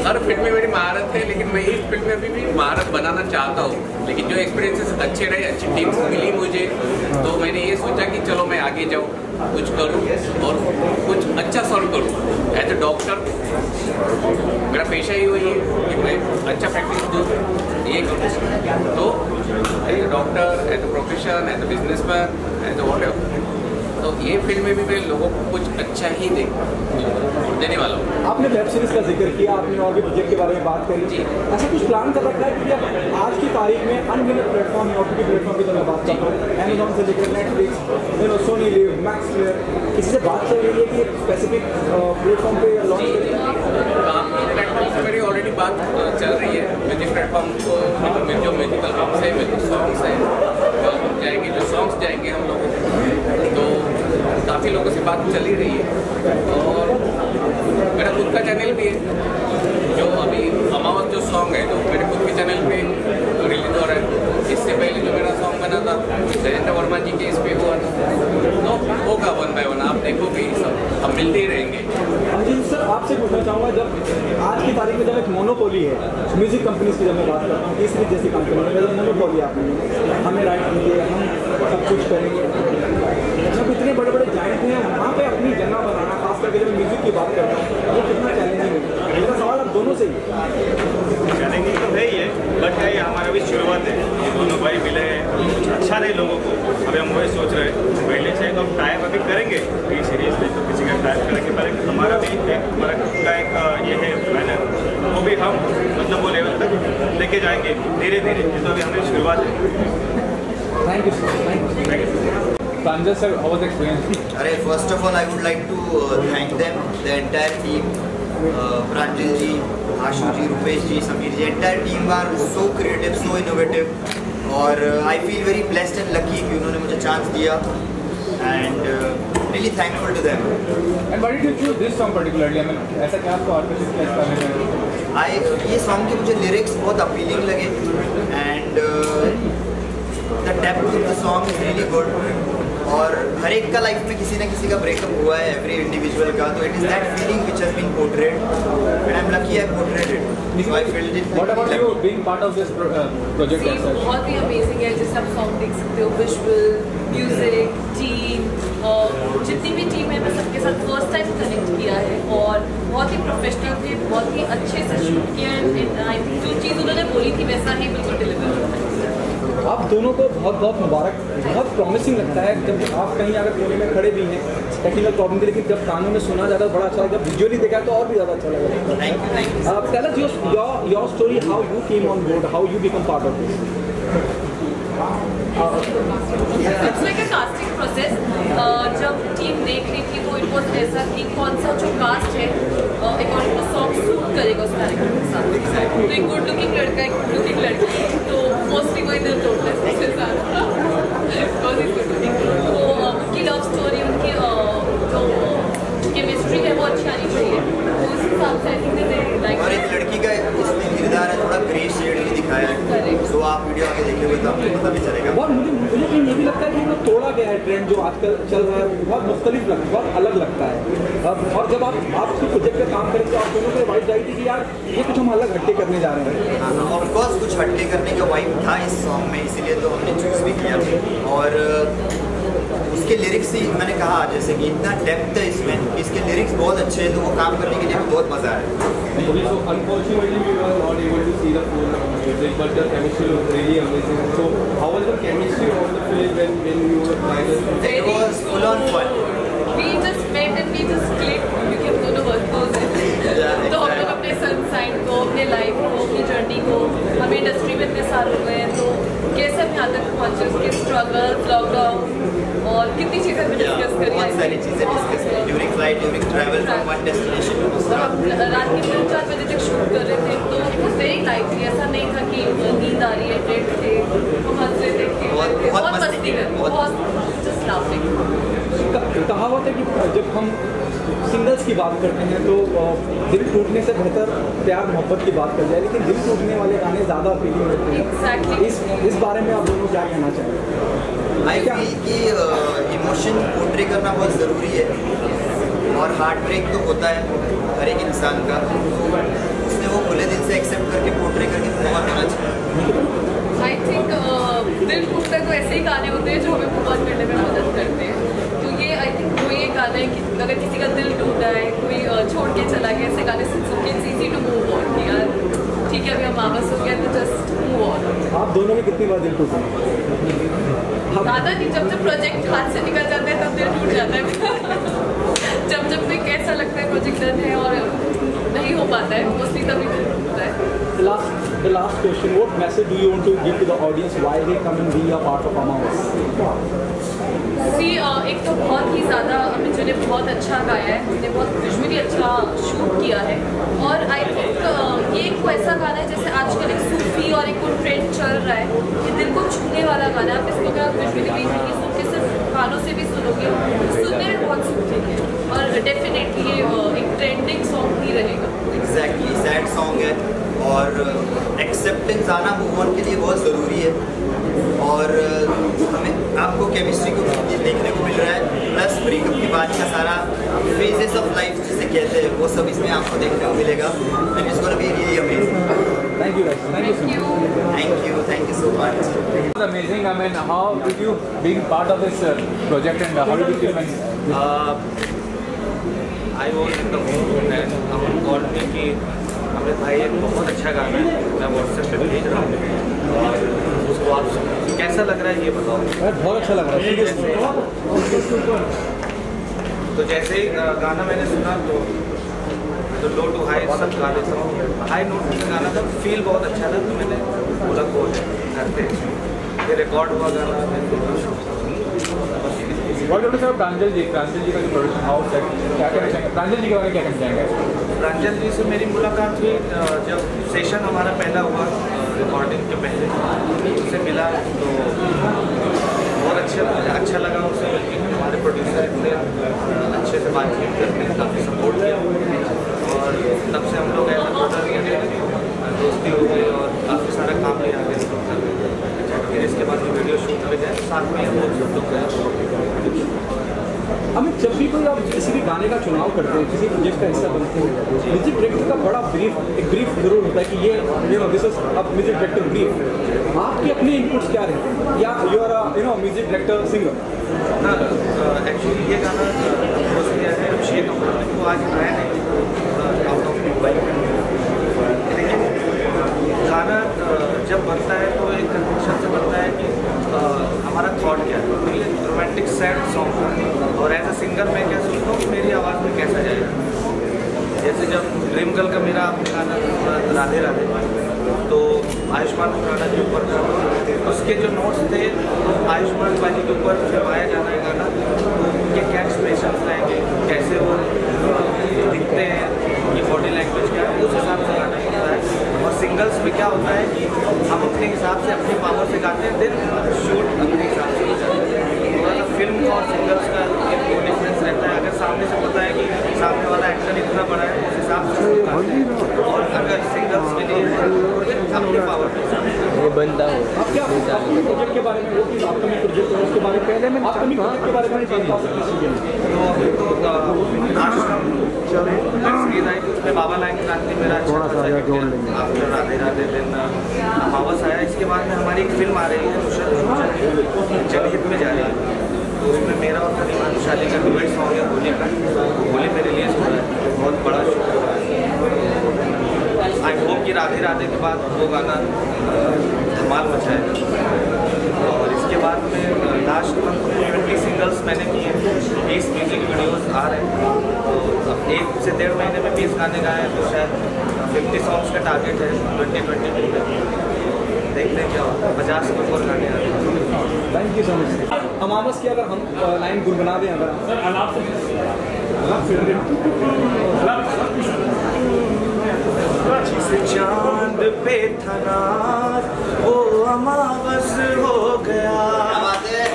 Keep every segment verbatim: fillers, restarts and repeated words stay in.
हर field में मेरी महारत भारत है, लेकिन मैं इस फील्ड में अभी भी भारत बनाना चाहता हूँ। लेकिन जो एक्सपीरियंसेस अच्छे रहे, अच्छी टीम्स मिली मुझे, तो मैंने ये सोचा कि चलो मैं आगे जाऊँ, कुछ करूँ और कुछ अच्छा सॉल्व करूँ। एज ए डॉक्टर मेरा पेशा ही वही है कि मैं अच्छा प्रैक्टिस दूँ, ये करूँ। तो as a doctor, as a profession, as a businessman, as a whatever, तो ये फील्ड में भी मैं लोगों को कुछ अच्छा ही दे देने वाला हूँ। आपने वेब सीरीज़ का जिक्र किया, आपने और भी बजट के बारे में बात करी जी। ऐसा कुछ प्लान कर रखा है क्योंकि आज की तारीख में अनगिनत प्लेटफॉर्म या ओटीटी प्लेटफॉर्म की तरह बात कर रहा हूँ, अमेजॉन से लेकर Netflix, Sony live, Max Player, किसी से बात कर रही है कि एक स्पेसिफिक प्लेटफॉर्म पर लॉन्च करें? काम के प्लेटफॉर्म से मेरी ऑलरेडी बात चल रही है। म्यूजिक प्लेटफॉर्म को जो म्यूजिकल बुक्स है, म्यूजिक सॉन्ग्स हैं, जाएंगे जो सॉन्ग्स जाएंगे हम लोगों को, तो काफ़ी लोगों से बात चली रही है। और मेरा खुद का चैनल भी है, जो अभी अमावत जो सॉन्ग है, जो मेरे खुद के चैनल पे रिलीज हो रहा है। इससे पहले जो मेरा सॉन्ग बना था जयेंद्र वर्मा जी के इस पे हुआ था, तो होगा वन बाय वन, आप देखोगे सब, हम मिलते ही रहेंगे। रंजन सर, आपसे पूछना चाहूँगा, जब आज की तारीख में जब एक मोनोपोली है म्यूजिक कंपनीज की, जब मैं बात करता हूँ तीसरी जैसी कंपनी मोनोपोली, आपने हमें राइट दीजिए, हम सब कुछ करेंगे, जब इतने बड़े बड़े जाइंट हैं वहाँ पर अपनी जगह बनाना, खास करके जब म्यूजिक की बात करता हूँ, वो कितना चैलेंजिंग है? मेरा सवाल आप दोनों से ही। चैलेंजिंग तो है ही है, बट ये हमारा भी शुरुआत है, ये दोनों भाई मिले हैं, कुछ अच्छा नहीं लोगों को, अभी हम वही सोच रहे हैं पहले से, तो हम टाइप अभी करेंगे एक सीरीज में, तो किसी का टाइप करेंगे, पर हमारा भी एक हमारा का एक ये है बैनर, वो भी हम मतलब वो लेवल तक लेके जाएंगे धीरे धीरे, ये तो अभी हमें शुरुआत है। Thank you sir, thank you Pranjal sir, how was the experience? अरे first of all I would like to thank them, the entire team, Pranjal ji, Ashu ji, Rupesh ji, Sameer ji, entire team are so creative, so innovative, और I feel very blessed and lucky कि उन्होंने मुझे chance दिया, and really thankful to them. And why did you choose this song particularly? मैं ऐसा क्या आपको artist के बारे में आई ये सॉन्ग के मुझे लिरिक्स बहुत अपीलिंग लगे, and the depth of the song is really good, और हर एक का लाइफ में किसी ना किसी का ब्रेकअप हुआ है, एवरी इंडिविजुअल का, तो it is that feeling which has been portrayed, and I am lucky I portrayed it, so I felt it. What about you being part of this project? बहुत ही अमेजिंग है, जिस सब song देख सकते हो, विजुअल, म्यूजिक, टीम, और जितनी भी टीम है मैं सबके साथ फर्स्ट टाइम कनेक्ट किया है, और बहुत ही प्रोफेशनल थे, बहुत ही अच्छे से शूट किया है, एंड आई थिंक जो चीज़ उन्होंने बोली थी वैसा ही बिल्कुल डिलीवर हुआ है। आप दोनों को बहुत बहुत मुबारक, बहुत प्रॉमिसिंग लगता है जब आप कहीं अगर कोने में खड़े भी हैं टेक्निकल प्रॉब्लम के, लेकिन जब कानों में सुना जाता है बड़ा अच्छा लगता है, जब विजुअली देखा तो और भी ज़्यादा अच्छा लगता है। Thank you. Tell us your your story, how you came on board, how you become part of this casting process. जब टीम देख रही थी वो इट वॉज ऐसा कि कौन सा जो कास्ट है अकॉर्डिंग टू सॉन्ग सूट करेगा उस कैरेक्टर के साथ, तो एक गुड लुकिंग लड़का, एक गुड लुकिंग लड़की, तो मोस्टली वो इधर तोड़ता है उसके साथ, तो उनकी लव स्टोरी, उनकी जो केमिस्ट्री है वो अच्छी आनी चाहिए, तो उस हिसाब से आई थिंक दे लाइक। और एक लड़की का इसमें किरदार है, थोड़ा ग्रे शेड भी दिखाया है, तो आप वीडियो आगे देखेंगे तो आपको पता भी चलेगा। और मुझे मुझे ये भी लगता है कि वो तोड़ा गया है, ट्रेंड जो आजकल चल रहा है वो बहुत मुख्तलिफ लगता है, बहुत अलग लगता है, और जब आप आपके प्रोजेक्ट पर काम करेंगे आप दोनों को वाइब आई थी कि यार ये कुछ हम अलग हटके करने जा रहे हैं। हाँ, ऑफकोर्स कुछ हटके करने का वाइब था इस सॉन्ग में, इसीलिए तो हमने चूज़ भी किया, और उसके लिरिक्स ही मैंने कहा जैसे कि इतना डेप्थ है इसमें, इसके लिरिक्स बहुत अच्छे हैं, तो वो काम करने के लिए भी बहुत मज़ा आया। अपने सनसाइन को, अपने लाइफ को, अपनी जर्नी को, हमें इंडस्ट्री में इतने साल हो गए हैं, तो कैसे हम यहाँ तक पहुँचे, उसके स्ट्रगल, लॉकडाउन और कितनी चीज़ें भी डिस्कस करी, बहुत सारी चीज़ें डिस्कस करी during flight, during travel from one destination to दूसरा। रात के तीन चार बजे तक शूट कर रहे थे, तो इट वॉज वेरी लाइटली, ऐसा नहीं था कि नींद आ रही है, डेट थे, बहुत से थे, बहुत मस्ती कर, बहुत जस्ट लाफिंग। कहावत है कि जब हम सिंगल्स की बात करते हैं तो दिल टूटने से बेहतर प्यार मोहब्बत की बात कर जाए, लेकिन दिल टूटने वाले गाने ज़्यादा अपीलिंग होते हैं। exactly. इस इस बारे में आप दोनों क्या कहना चाहेंगे? आई फील कि इमोशन पोर्ट्रे करना बहुत ज़रूरी है, और हार्ट ब्रेक तो होता है हर एक इंसान का, उसने वो खुले दिल से एक्सेप्ट होते हैं जो हमें मूव ऑन करने में मदद करते हैं। तो ये आई थिंक कोई एक गाना है कि अगर किसी का दिल टूटा है, कोई छोड़ के चला गया, ऐसे गाने सुन सुन के it's easy to move on कि यार ठीक है अभी हम वापस हो गए तो जस्ट मूव ऑन। आप दोनों में कितनी बार दिल टूटा? ज़्यादा नहीं, जब जब प्रोजेक्ट हाथ से निकल जाता है तब दिल टूट जाता है। जब जब मैं कैसा लगता है प्रोजेक्ट डन है और नहीं हो पाता है मोस्टली तभी दिल टूटता है। Last The last question: what message do you want to give to the audience? Why they come and be a part of Amazon? See, एक तो बहुत ही ज़्यादा अमिजू ने बहुत अच्छा गाया है, उन्हें बहुत विजुअली अच्छा शूट किया है, और I think ये एक ऐसा गाना है जैसे आजकल एक सूफी और एक ट्रेंड चल रहा है, ये दिल को छूने वाला गाना है। आप इसको क्या विजुअली भी नहीं सुन के सिर्फ कानों से भी सुनोगे, सुनने में बहुत सूफी है, और डेफिनेटली एक ट्रेंडिंग सॉन्ग ही रहेगा। Exactly, sad song है और एक्सेप्टेंस आना मूव ऑन के लिए बहुत ज़रूरी है, और हमें आपको केमिस्ट्री को देखने को मिल रहा है, प्लस ब्रेकअप के बाद का सारा फेजेस ऑफ लाइफ जिसे कहते हैं वो सब इसमें आपको देखने को मिलेगा, and it's gonna be really amazing. Thank you guys. Thank you. Thank you. Thank you. Thank you so much. It was amazing. I mean, how did you being part of this project and how did you find? I was in the mood and someone called me कि हमारे भाई एक बहुत अच्छा गाना है, मैं WhatsApp पे भेज रहा हूँ और उसको आप कैसा लग रहा है ये बताओ। बहुत अच्छा लग रहा है। तो जैसे ही गाना मैंने सुना तो तो लो टू हाई सब गाने सुना, हाई नोट में गाना था, फील बहुत अच्छा था, तो मैंने बोला को करते फिर रिकॉर्ड हुआ गाना। What about sir प्रांजल जी? प्रांजल जी का जो प्रोडक्शन हाउस है, क्या कहना चाहेंगे? प्रांजल जी के बारे में क्या कहना चाहेंगे? प्रांजल जी से मेरी मुलाकात हुई जब सेशन हमारा पहला हुआ रिकॉर्डिंग के पहले, उसे मिला तो बहुत अच्छा अच्छा लगा उसे, लेकिन हमारे प्रोड्यूसर इतने अच्छे से बातचीत करते हैं, काफ़ी सपोर्ट किया, और तब से हम लोग दोस्ती हो गए और काफ़ी सारा काम ले आगे कर रहे हैं। फिर इसके बाद जो वीडियो शूट हो गया साथ में हम लोग लोग गए। अमित, जब भी कोई आप किसी भी गाने का चुनाव करते हैं, किसी प्रोजेक्ट का हिस्सा बनते हैं, म्यूजिक डायरेक्टर का बड़ा ब्रीफ एक ब्रीफ जरूर होता है कि ये you know this is a music director brief. आपके अपने इनपुट्स क्या रहे हैं या you are you know music director singer? हाँ, एक्चुअली ये गाना किया है अभिषेक अमर ने, वो आज आया नहीं आउट ऑफ मुंबई, लेकिन गाना जब बनता है तो एक कंडीशन से बनता है कि हमारा थॉट क्या है। तो ये रोमांटिक सैड सॉन्ग है और एज अ सिंगर मैं क्या सोचता हूँ मेरी आवाज़ में कैसा जाएगा, जैसे जब ड्रीम गर्ल का मेरा गाना राधे राधे तो आयुष्मान खुराना के ऊपर गाना, उसके जो नोट्स थे आयुष्मान बाजी के ऊपर फिल्माया जाना है गाना, तो उनके क्या एक्सप्रेशन आएंगे, कैसे वो दिखते हैं, उनकी बॉडी लैंग्वेज क्या है, उस हिसाब से गाना होता है। और सिंगल्स में क्या होता है कि हम अपने हिसाब से अपनी पावर से गाते हैं, देन शूट अपने हिसाब से जाते हैं। फिल्म और सिंगर्स का एक डिफरेंस रहता है, अगर सामने से पता है कि सामने वाला एक्टर इतना बड़ा है उस हिसाब से, और अगर सिंगर्स के लिए अपनी पावर वो बंदा हो। अब क्या प्रोजेक्ट के बारे में, अपकमिंग प्रोजेक्ट उसके बारे में पहले मैं अपकमिंग के बारे में तो उसमें बाबा लाएंगे रास्ते मेरा राधे राधे दिन वापस आया। इसके बाद में हमारी एक फिल्म आ रही है जनहित में जा रही है, तो उसमें मेरा और करीमान शादी का डिबेट सॉन्ग है होली का, होली में रिलीज हो रहा है, बहुत बड़ा शो हो रहा है। आई होप कि राधे राधे के बाद वो गाना धमाल मचाएगा। और इसके बाद में लास्ट मंथ में ट्वेंटी सिंगल्स मैंने किए, बीस म्यूजिक वीडियोस आ रहे हैं, तो अब एक से डेढ़ महीने में बीस गाने गाए हैं, तो शायद फिफ्टी सॉन्ग्स का टारगेट है ट्वेंटी ट्वेंटी टू में, देखते हैं क्या होता है। पचास के ऊपर गाने आ रहे हैं। Thank you so much. अमावस की अगर हम लाइन गुनगुना दें, अगर जिस चांद पे था रात वो अमावस हो गया,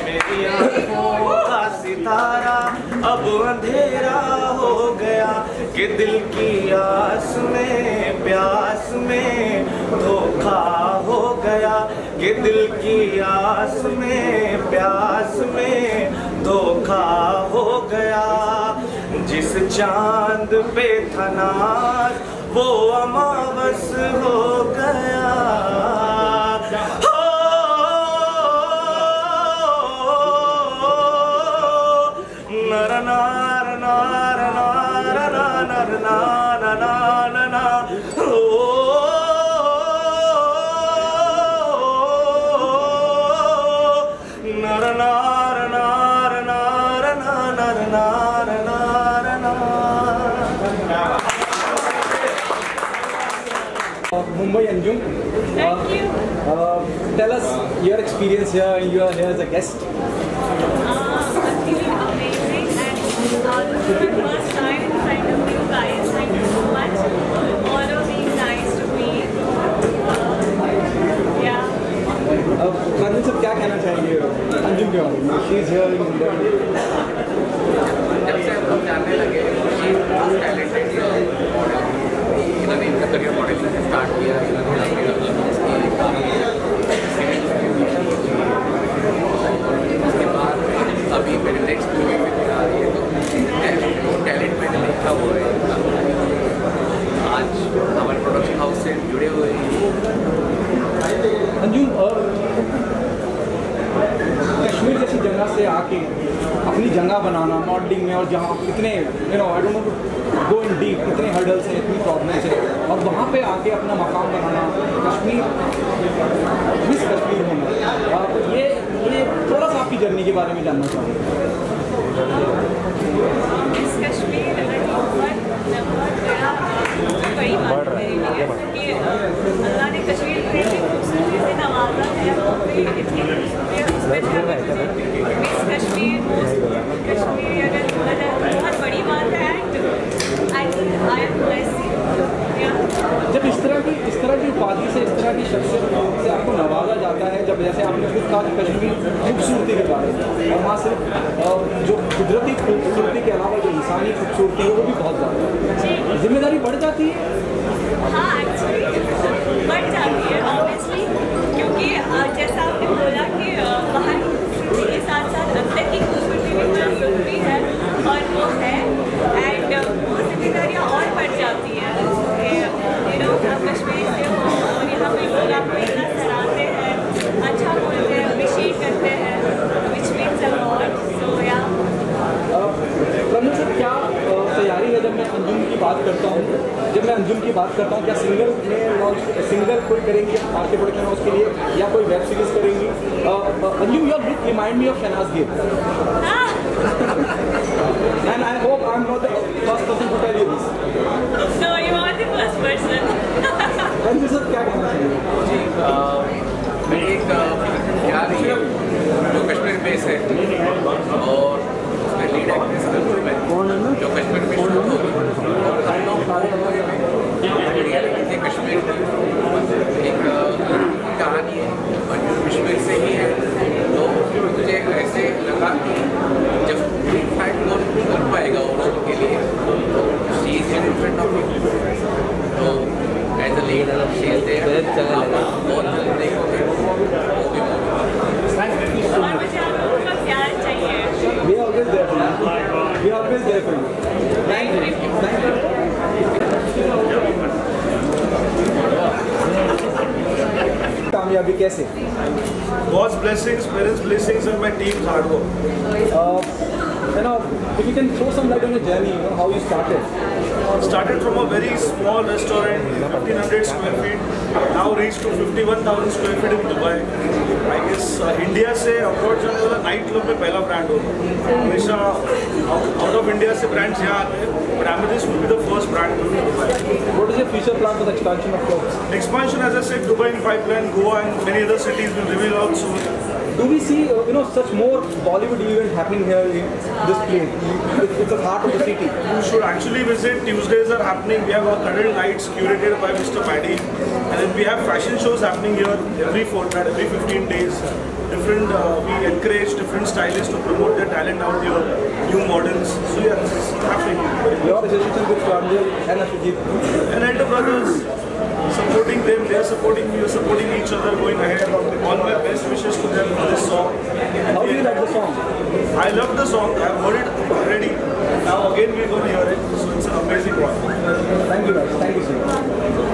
मेरी आँखों का सितारा अब अंधेरा हो गया, कि दिल की आस में प्यास में धोखा हो गया, कि दिल की आस में प्यास में धोखा हो गया, जिस चांद पे था नाज़ वो अमावस हो गया। Uh, Mumbai Anjum. Thank you. Uh, tell us your experience here. You are here as a guest. Uh, I'm feeling amazing, and uh, this is my first time in front of you guys. Thank you so much. All of being nice to me. Uh, yeah. Ranjan sir, क्या कहना चाहेंगे अंजुम के बारे में? She is here in Mumbai. जब से हम जानने लगे, she is talented model. इन्होंने इनका करियर मॉडल से स्टार्ट किया, इन्होंने उसके बाद अभी मेरे नेक्स्ट मूवी में आ रही है, तो वो टैलेंट मैंने लिखा हुआ है। आज हमारे प्रोडक्शन हाउस से जुड़े हुए हैं अंजुम। और कश्मीर जैसी जगह से आके अपनी जगह बनाना मॉडलिंग में, और जहाँ इतने you know I don't know go in deep, इतने हर्डल्स हैं, इतनी प्रॉब्लम्स हैं, और वहाँ पे आके अपना मकाम बनाना, कश्मीर मिस कश्मीर होना, ये ये थोड़ा सा आपकी जर्नी के बारे में जानना चाहूँगा। कश्मीर कश्मीर अगर बहुत बड़ी बात है। जब इस तरह की इस तरह की उपाधि से, इस तरह की शख्सियत से आपको नवाजा जाता है, जब जैसे आपने खुद कहा कश्मीर खूबसूरती के बारे में, और वहाँ सिर्फ जो कुदरती खूबसूरती के अलावा जो इंसानी खूबसूरती है वो भी बहुत ज़्यादा है, जिम्मेदारी बढ़ जाती है। हाँ, एक्चुअली बढ़ जाती है ऑब्वियसली, क्योंकि जैसा आपने बोला कि बाहर के साथ साथ अंदर की खूबसूरती भी बहुत जरूरी है, और वो है, एंड वो जिम्मेदारियाँ और बढ़ जाती हैं। यू नो, आप कश्मीर से हो और यहाँ पे लोग आपको इतना सराहते हैं, अच्छा बोलते हैं, अप्रिशिएट करते हैं, विच मीन्स अ लॉट। सो या सर, क्या तैयारी है जब मैं अंजुम की बात करता हूँ जब मैं अंजुम की बात करता हूँ क्या सिंगल में लॉन्च सिंगल कोई करेंगी आपके प्रोडक्शन हाउस के लिए, या कोई वेब सीरीज करेंगी? Anjum, your look remind me of Shehnaaz Gill, and I hope I am not the first person to tell you this. No, you are the first person. Anjum sir, क्या कहना चाहिए? जी, मैं एक यार जो कश्मीर बेस है, और लीड एक्ट्रेस कश्मीर में, जो कश्मीर में शूट होगी, और हम लोग रियलिटी कश्मीर की एक कहानी है, और कश्मीर से ही है। तो मुझे ऐसे लगा कि जब फैक्ट लोन कर पाएगा वो लोगों के लिए, she is in front of me, तो as a lead share there बहुत जल्द देखोगे वो भी। We are always there for you. We are always there for you. Thank you. Thank you. कामयाबी कैसे? God's blessings, parents' blessings, and my team's hard work. Uh, you know, if you can throw some light on your journey, you know how you started. Started from a very small restaurant, fifteen hundred square feet. Now reached to fifty-one thousand square feet in Dubai. I guess India से abroad जाने वाला night club में पहला brand होगा। हमेशा out of India से brands यहाँ आते हैं, but Amazes will be the first brand to Dubai. What is the future plan for the expansion of clubs? Expansion as I said, Dubai in pipeline, Goa and many other cities will reveal out soon. Do we see you know such more Bollywood event happening here in this place? It's the heart of the city. You should actually visit. Tuesdays are happening. We have our coloured nights curated by mister Paddy, and we have fashion shows happening here every fortnight, every fifteen days. Different uh, we encourage different stylists to promote their talent out here, new models. So yeah, this is happening. Your relationship with Pranjal and Ashu and elder brothers, supporting them, they are supporting me, we are supporting each other, going ahead. All my best wishes to them for this song. And how do you like the song? I love the song. I have heard it already. Now again we are going to hear it. So it's an amazing one. Thank you guys. Thank you so much.